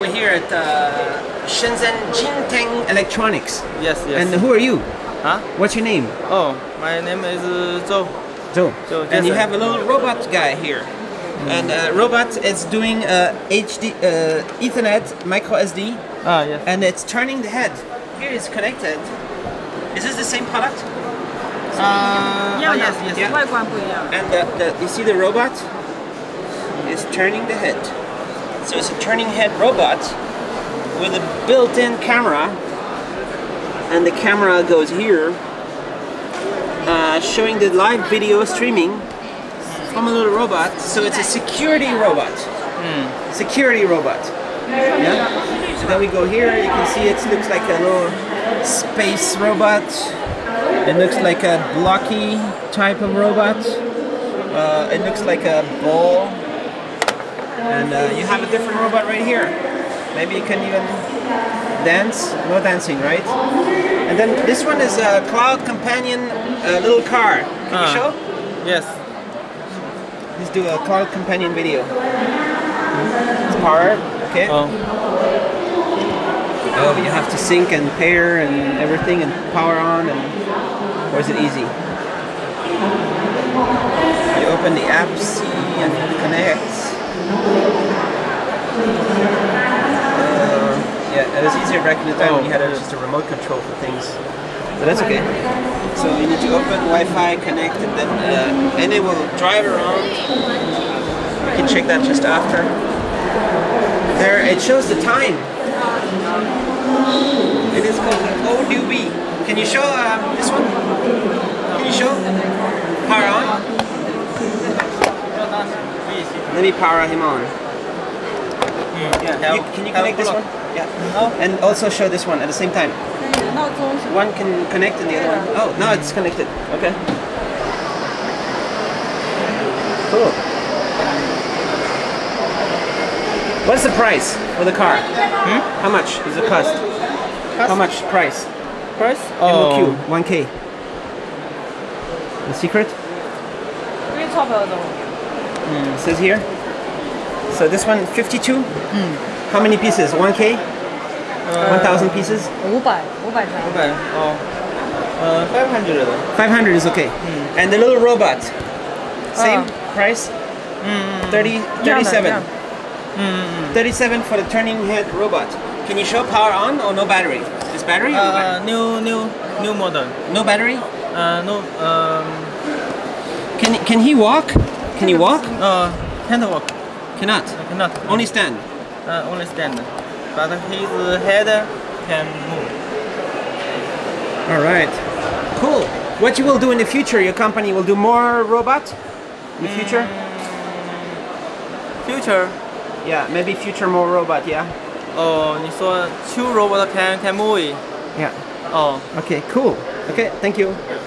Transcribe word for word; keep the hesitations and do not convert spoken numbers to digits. We're here at uh, Shenzhen Jingteng Electronics. Yes, yes. And who are you? Huh? What's your name? Oh, my name is uh, Zhou. Zhou. Zhou. And yes, you have a little robot guy here. Mm. And uh, robot is doing uh, H D, uh, Ethernet, micro S D. Ah, yes. And it's turning the head. Here it's connected. Is this the same product? Uh, yeah, oh, yes, yes. Yeah. Yeah. And the, the, you see the robot is turning the head. So it's a turning head robot with a built-in camera, and the camera goes here, uh, showing the live video streaming from a little robot. So it's a security robot. Mm. Security robot. Yeah. So then we go here. You can see it looks like a little space robot. It looks like a blocky type of robot. Uh, it looks like a ball. And uh, you have a different robot right here. Maybe you can even dance. No dancing, right? And then this one is a Cloud Companion uh, little car. Can uh, you show? Yes. Let's do a Cloud Companion video. It's powered. Okay. Oh. Oh, you have to sync and pair and everything and power on, and or is it easy? You open the app, see, and connect. Uh, yeah, it was easier back in the time oh, when you had a, just a remote control for things. But that's okay. So you need to open Wi-Fi, connect, and then uh, and it will drive around. You can check that just after. There, it shows the time. It is called an O D B. Can you show uh, this one? Can you show? Power on. Let me power him on. Mm. Yeah. You, can you connect this one? Yeah. No. And also show this one at the same time. One can connect and the other one. Oh, now it's connected. Okay. Cool. What's the price for the car? Hmm? How much is the cost? cost? How much price? Price? Oh. M O Q, one K. The secret? Mm. It says here. So this one, fifty-two. Mm. How many pieces? one K? Uh, one thousand pieces? five hundred. five hundred. Oh. Uh, five hundred. five hundred is okay. Mm. And the little robot. Same uh. price? Mm. thirty, thirty-seven. Yeah, yeah. Mm. thirty-seven for the turning head robot. Can you show power on or no battery? Is battery? Uh, or battery? New, new, new model. No battery? Uh, no. Um. Can can he walk? Can you walk? Uh, cannot walk. Cannot? I cannot. Only stand? Uh, only stand. But his head can move. Alright. Cool. What you will do in the future? Your company will do more robot? In the future? Mm, future? Yeah, maybe future more robot, yeah? Oh, you saw two robots can, can move. Yeah. Oh. Okay, cool. Okay, thank you.